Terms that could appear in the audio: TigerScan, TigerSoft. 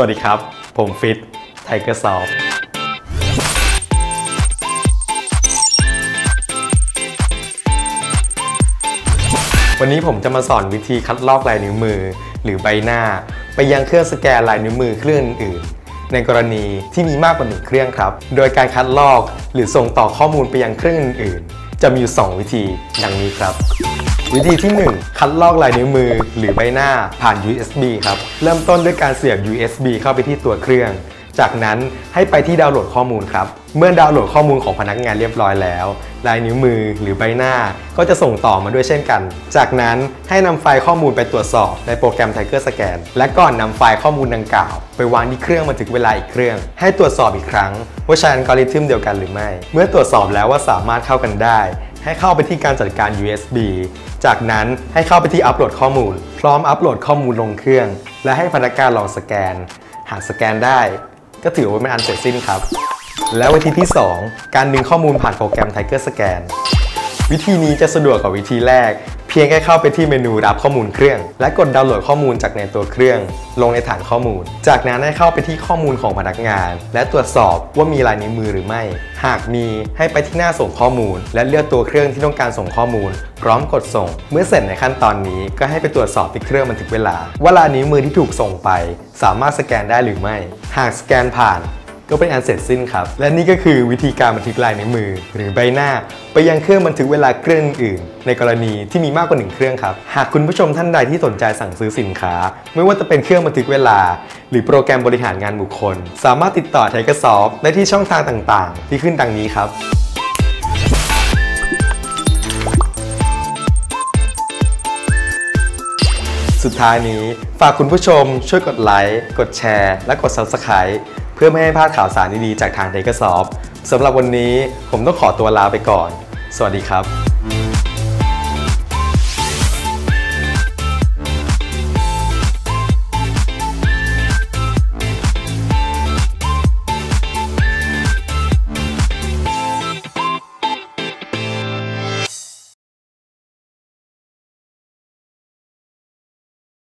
สวัสดีครับผมฟิต TigerSoft วันนี้ผมจะมาสอนวิธีคัดลอกลายนิ้วมือหรือใบหน้าไปยังเครื่องสแกนลายนิ้วมือเครื่องอื่นในกรณีที่มีมากกว่าหนึ่งเครื่องครับโดยการคัดลอกหรือส่งต่อข้อมูลไปยังเครื่องอื่นจะมีอยู่2วิธีดังนี้ครับวิธีที่1คัดลอกลายนิ้วมือหรือใบหน้าผ่าน USB ครับเริ่มต้นด้วยการเสียบ USB เข้าไปที่ตัวเครื่องจากนั้นให้ไปที่ดาวน์โหลดข้อมูลครับเมื่อดาวน์โหลดข้อมูลของพนักงานเรียบร้อยแล้วลายนิ้วมือหรือใบหน้าก็จะส่งต่อมาด้วยเช่นกันจากนั้นให้นำไฟล์ข้อมูลไปตรวจสอบในโปรแกรม TigerScan และก่อนนำไฟล์ข้อมูลดังกล่าวไปวางที่เครื่องบันทึกเวลาอีกเครื่องให้ตรวจสอบอีกครั้งว่าใช้อัลกอริทึมเดียวกันหรือไม่เมื่อตรวจสอบแล้วว่าสามารถเข้ากันได้ให้เข้าไปที่การจัดการ USB จากนั้นให้เข้าไปที่อัปโหลดข้อมูลพร้อมอัปโหลดข้อมูลลงเครื่องและให้พนักงานลองสแกนหากสแกนได้ก็ถือว่าเป็นอันเสร็จสิ้นครับแล้ววิธีที่2การดึงข้อมูลผ่านโปรแกรม TigerScan วิธีนี้จะสะดวกกว่าวิธีแรกเพียงแค่เข้าไปที่เมนูรับข้อมูลเครื่องและกดดาวน์โหลดข้อมูลจากในตัวเครื่องลงในฐานข้อมูลจากนั้นให้เข้าไปที่ข้อมูลของพนักงานและตรวจสอบว่ามีลายนิ้วมือหรือไม่หากมีให้ไปที่หน้าส่งข้อมูลและเลือกตัวเครื่องที่ต้องการส่งข้อมูลพร้อมกดส่งเมื่อเสร็จในขั้นตอนนี้ก็ให้ไปตรวจสอบที่เครื่องบันทึกเวลาว่าลายนิ้วมือที่ถูกส่งไปสามารถสแกนได้หรือไม่หากสแกนผ่านก็เป็นอันเสร็จสิ้นครับและนี่ก็คือวิธีการบันทึกลายนิ้วมือหรือใบหน้าไปยังเครื่องบันทึกเวลาเครื่องอื่นในกรณีที่มีมากกว่า1เครื่องครับหากคุณผู้ชมท่านใดที่สนใจสั่งซื้อสินค้าไม่ว่าจะเป็นเครื่องบันทึกเวลาหรือโปรแกรมบริหารงานบุคคลสามารถติดต่อ TigerSoft ได้ที่ช่องทางต่างๆที่ขึ้นดังนี้ครับสุดท้ายนี้ฝากคุณผู้ชมช่วยกดไลค์กดแชร์และกด Subscribeเพื่อไม่ให้พลาดข่าวสารดีๆจากทาง TigerSoft สำหรับวันนี้ผมต้องขอตัวลาไปก่อนสวัสดีครับ